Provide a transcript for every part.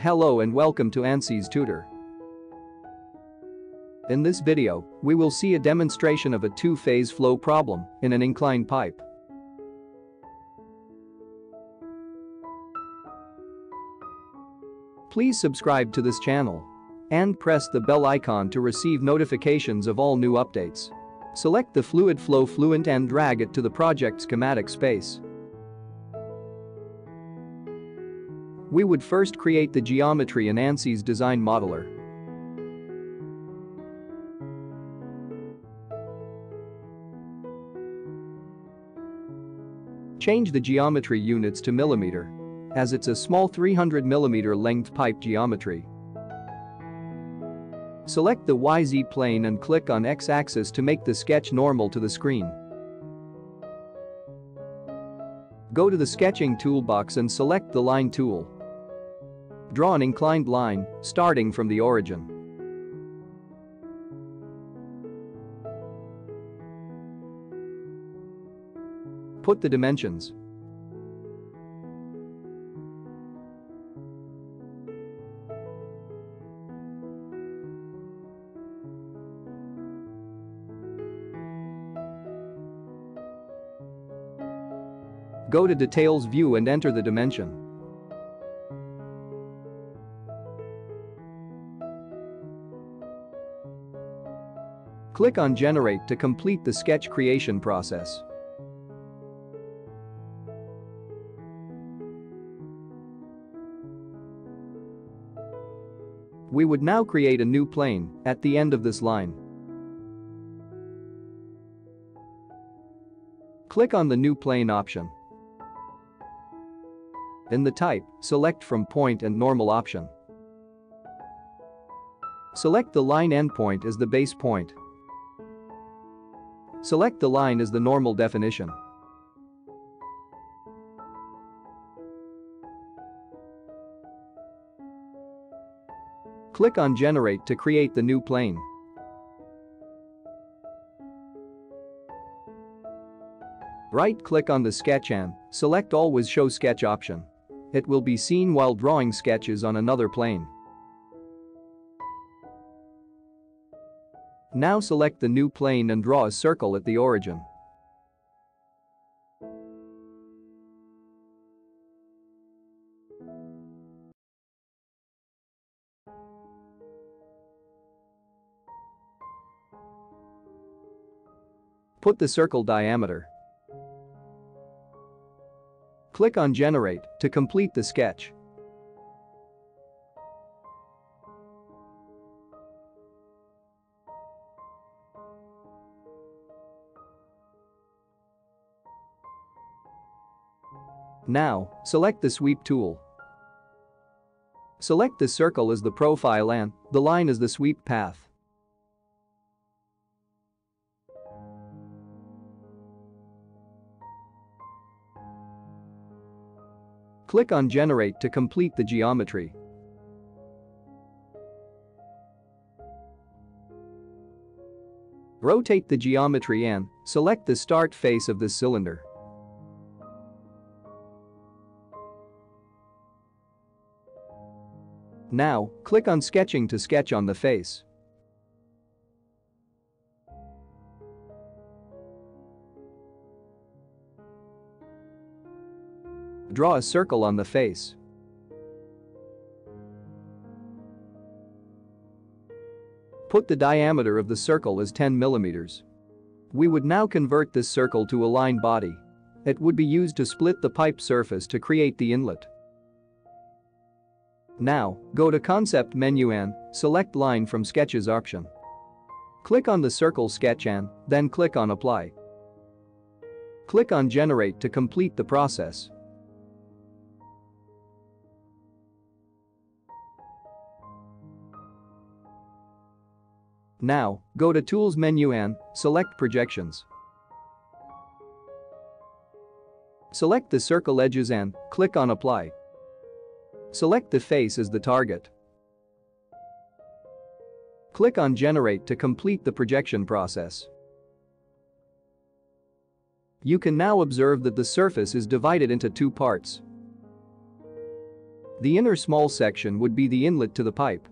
Hello and welcome to ANSYS-Tutor. In this video, we will see a demonstration of a two-phase flow problem in an inclined pipe. Please subscribe to this channel and press the bell icon to receive notifications of all new updates. Select the fluid flow Fluent and drag it to the project schematic space. We would first create the geometry in ANSYS Design Modeler. Change the geometry units to millimeter, as it's a small 300 millimeter length pipe geometry. Select the YZ plane and click on X-axis to make the sketch normal to the screen. Go to the sketching toolbox and select the line tool. Draw an inclined line, starting from the origin. Put the dimensions. Go to Details view and enter the dimension. Click on Generate to complete the sketch creation process. We would now create a new plane at the end of this line. Click on the New Plane option. In the type, select from Point and Normal option. Select the line endpoint as the base point. Select the line as the normal definition. Click on Generate to create the new plane. Right-click on the sketch and select Always Show Sketch option. It will be seen while drawing sketches on another plane. Now select the new plane and draw a circle at the origin. Put the circle diameter. Click on Generate to complete the sketch. Now, select the Sweep tool. Select the circle as the profile and the line as the sweep path. Click on Generate to complete the geometry. Rotate the geometry and select the start face of this cylinder. Now, click on Sketching to sketch on the face. Draw a circle on the face. Put the diameter of the circle as 10 millimeters. We would now convert this circle to a line body. It would be used to split the pipe surface to create the inlet. Now, go to Concept menu and select Line from Sketches option. Click on the circle sketch and then click on Apply. Click on Generate to complete the process. Now, go to Tools menu and select Projections. Select the circle edges and click on Apply. Select the face as the target. Click on Generate to complete the projection process. You can now observe that the surface is divided into two parts. The inner small section would be the inlet to the pipe.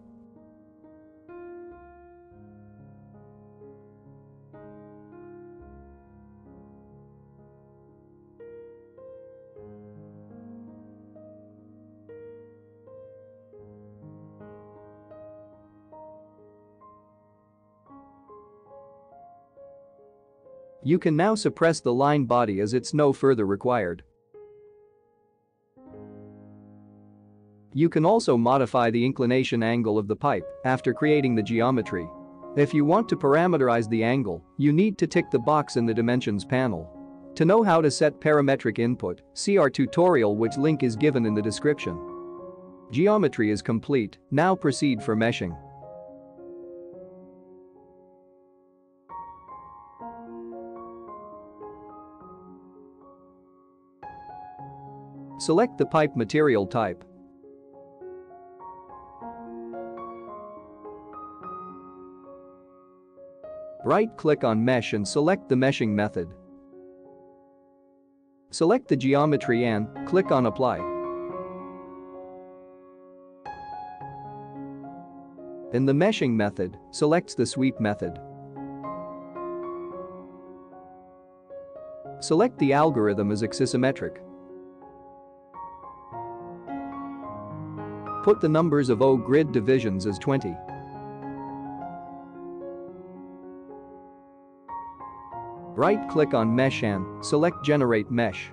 You can now suppress the line body as it's no further required. You can also modify the inclination angle of the pipe after creating the geometry. If you want to parameterize the angle, you need to tick the box in the dimensions panel. To know how to set parametric input, see our tutorial, which link is given in the description. Geometry is complete, now proceed for meshing. Select the pipe material type. Right-click on mesh and select the meshing method. Select the geometry and click on apply. In the meshing method, select the sweep method. Select the algorithm as axisymmetric. Put the numbers of O grid divisions as 20. Right-click on mesh and select generate mesh.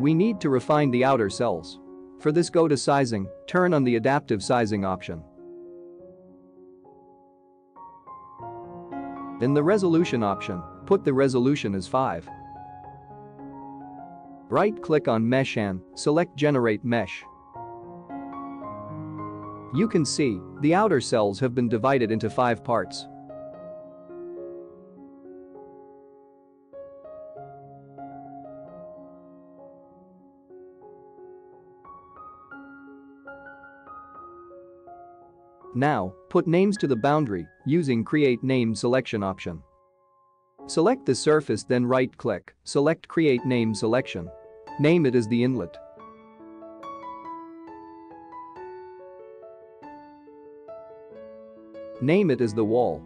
We need to refine the outer cells. For this, go to Sizing, turn on the Adaptive Sizing option. In the Resolution option, put the resolution as 5. Right-click on Mesh and select Generate Mesh. You can see the outer cells have been divided into 5 parts. Now, put names to the boundary using Create Name Selection option. Select the surface, then right-click, select Create Name Selection. Name it as the inlet. Name it as the wall.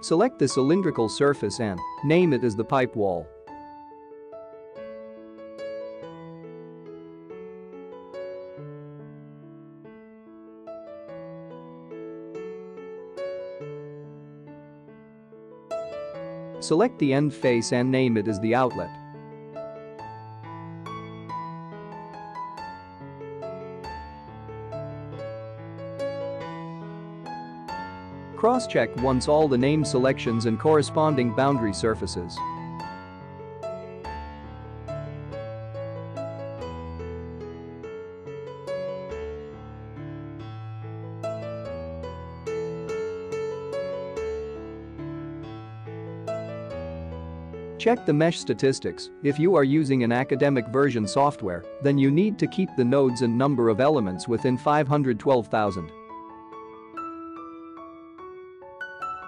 Select the cylindrical surface and name it as the pipe wall. Select the end face and name it as the outlet. Cross-check once all the name selections and corresponding boundary surfaces. Check the mesh statistics. If you are using an academic version software, then you need to keep the nodes and number of elements within 512,000.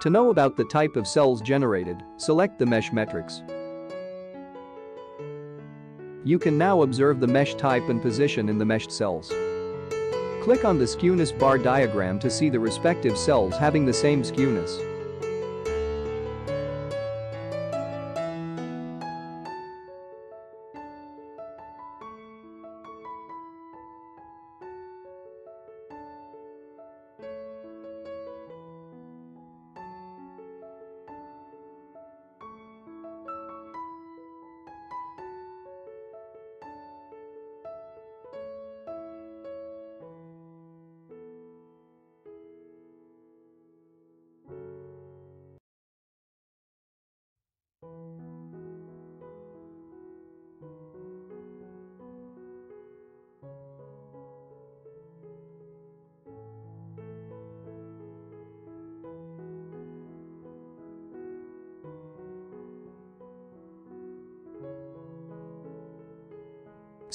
To know about the type of cells generated, select the mesh metrics. You can now observe the mesh type and position in the meshed cells. Click on the skewness bar diagram to see the respective cells having the same skewness.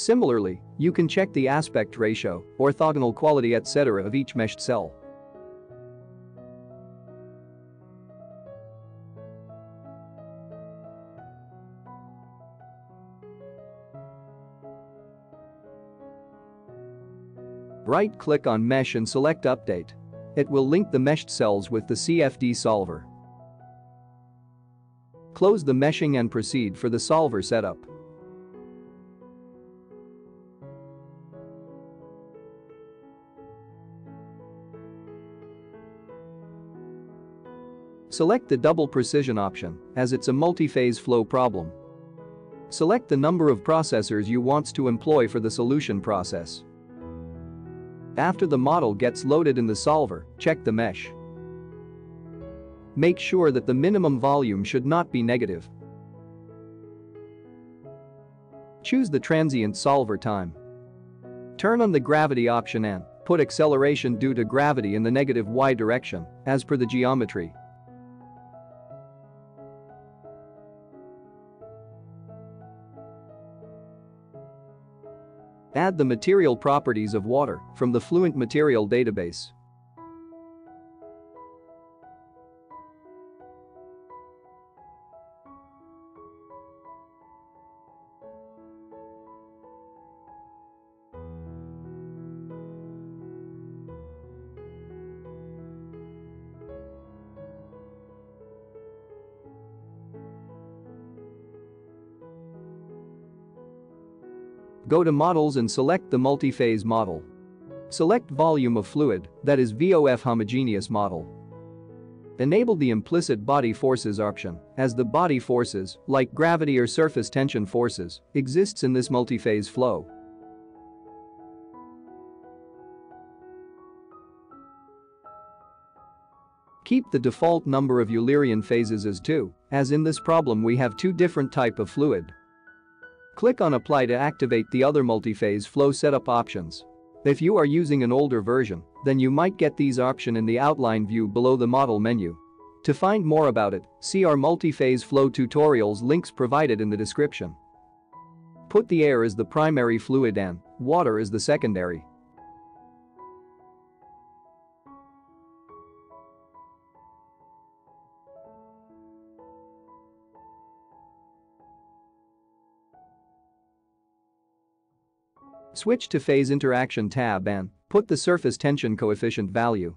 Similarly, you can check the aspect ratio, orthogonal quality, etc. of each meshed cell. Right-click on Mesh and select Update. It will link the meshed cells with the CFD solver. Close the meshing and proceed for the solver setup. Select the double precision option, as it's a multi-phase flow problem. Select the number of processors you want to employ for the solution process. After the model gets loaded in the solver, check the mesh. Make sure that the minimum volume should not be negative. Choose the transient solver time. Turn on the gravity option and put acceleration due to gravity in the negative y direction, as per the geometry. Add the material properties of water from the Fluent material database. Go to Models and select the multi-phase model. Select Volume of Fluid, that is VOF homogeneous model. Enable the implicit body forces option, as the body forces, like gravity or surface tension forces, exists in this multi-phase flow. Keep the default number of Eulerian phases as 2, as in this problem we have 2 different types of fluid. Click on Apply to activate the other multi-phase flow setup options. If you are using an older version, then you might get these options in the outline view below the model menu. To find more about it, see our multi-phase flow tutorials links provided in the description. Put the air as the primary fluid and water as the secondary. Switch to Phase Interaction tab and put the surface tension coefficient value.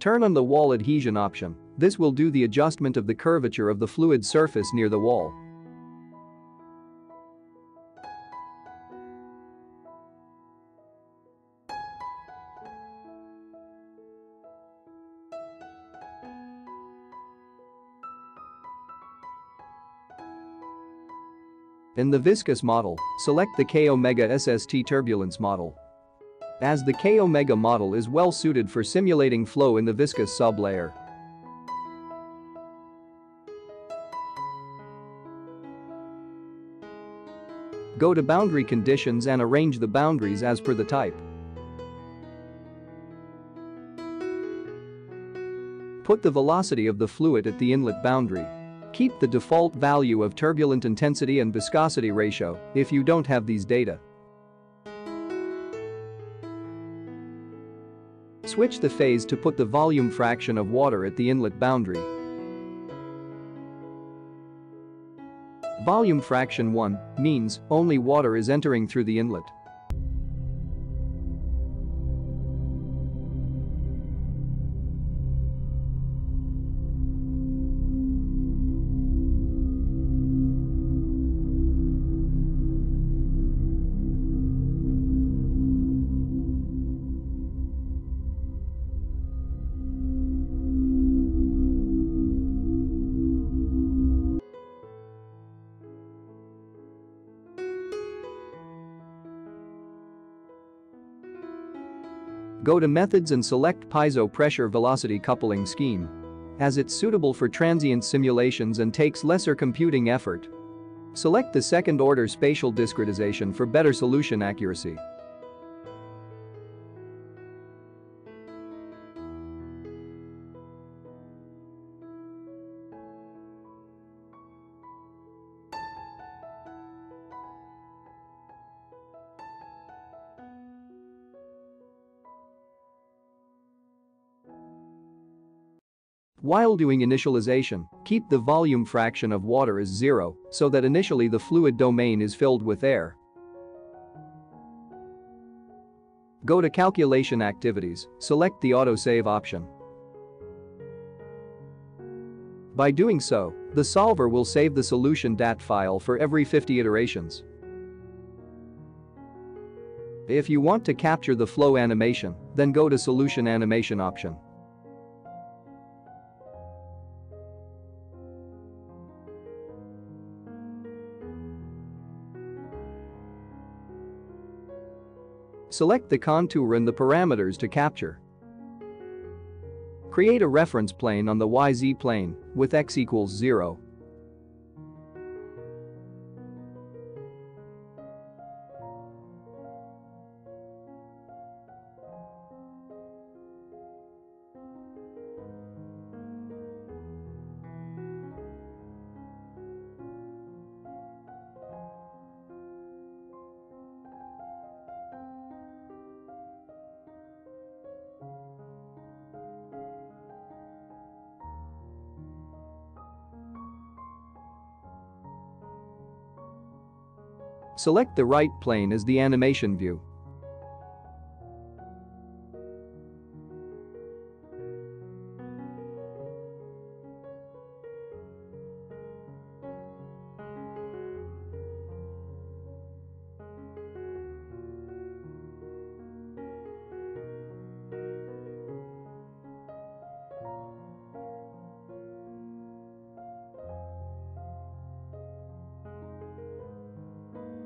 Turn on the wall adhesion option. This will do the adjustment of the curvature of the fluid surface near the wall. In the viscous model, select the K-Omega SST turbulence model. As the K-Omega model is well suited for simulating flow in the viscous sublayer. Go to Boundary Conditions and arrange the boundaries as per the type. Put the velocity of the fluid at the inlet boundary. Keep the default value of turbulent intensity and viscosity ratio if you don't have these data. Switch the phase to put the volume fraction of water at the inlet boundary. Volume fraction 1 means only water is entering through the inlet. Go to Methods and select PISO Pressure Velocity Coupling Scheme, as it's suitable for transient simulations and takes lesser computing effort. Select the second-order spatial discretization for better solution accuracy. While doing initialization, keep the volume fraction of water as 0 so that initially the fluid domain is filled with air. Go to Calculation Activities, select the Autosave option. By doing so, the solver will save the solution DAT file for every 50 iterations. If you want to capture the flow animation, then go to Solution Animation option. Select the contour and the parameters to capture. Create a reference plane on the YZ plane with x equals 0. Select the right plane as the animation view.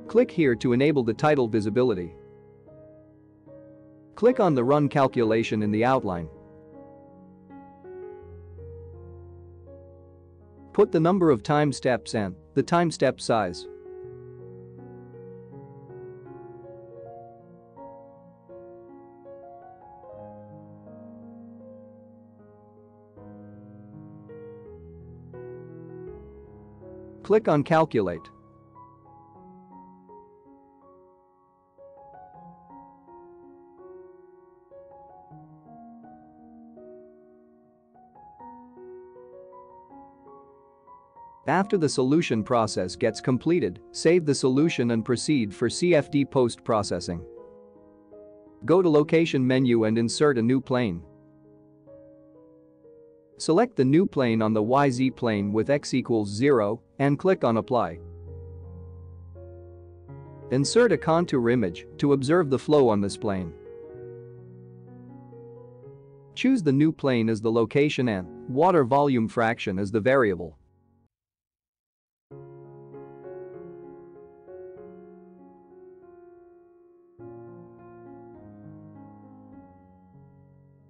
Click here to enable the title visibility. Click on the Run Calculation in the outline. Put the number of time steps and the time step size. Click on Calculate. After the solution process gets completed, save the solution and proceed for CFD post-processing. Go to Location menu and insert a new plane. Select the new plane on the YZ plane with x equals 0 and click on Apply. Insert a contour image to observe the flow on this plane. Choose the new plane as the location and water volume fraction as the variable.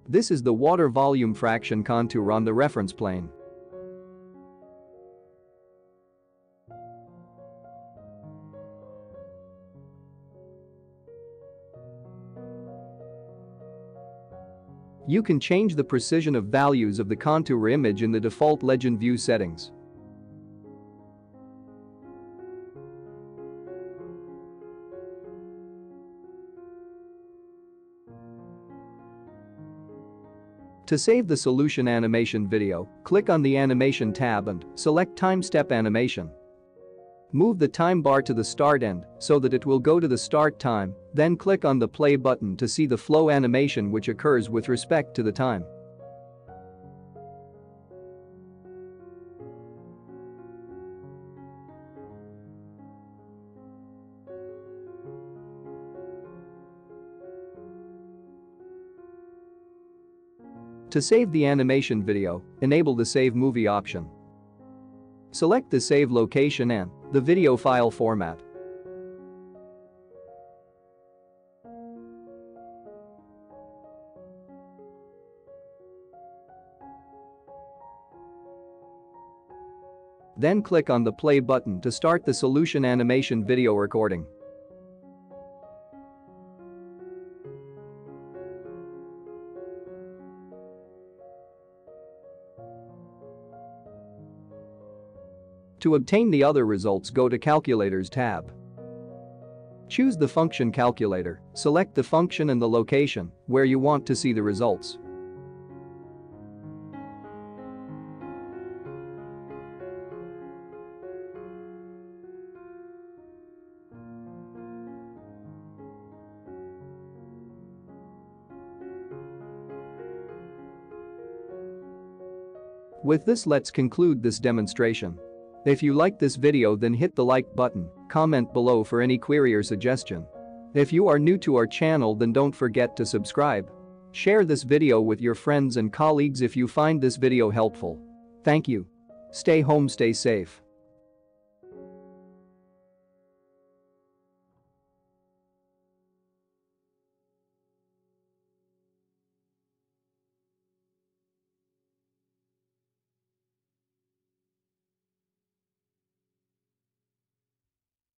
This is the water volume fraction contour on the reference plane. You can change the precision of values of the contour image in the default legend view settings. To save the solution animation video, click on the Animation tab and select Time Step Animation. Move the time bar to the start end so that it will go to the start time, then click on the play button to see the flow animation which occurs with respect to the time. To save the animation video, enable the Save Movie option. Select the save location and the video file format. Then click on the play button to start the solution animation video recording. To obtain the other results, go to Calculators tab. Choose the function calculator, select the function and the location where you want to see the results. With this, let's conclude this demonstration. If you liked this video, then hit the like button, comment below for any query or suggestion. If you are new to our channel, then don't forget to subscribe. Share this video with your friends and colleagues if you find this video helpful. Thank you. Stay home, stay safe.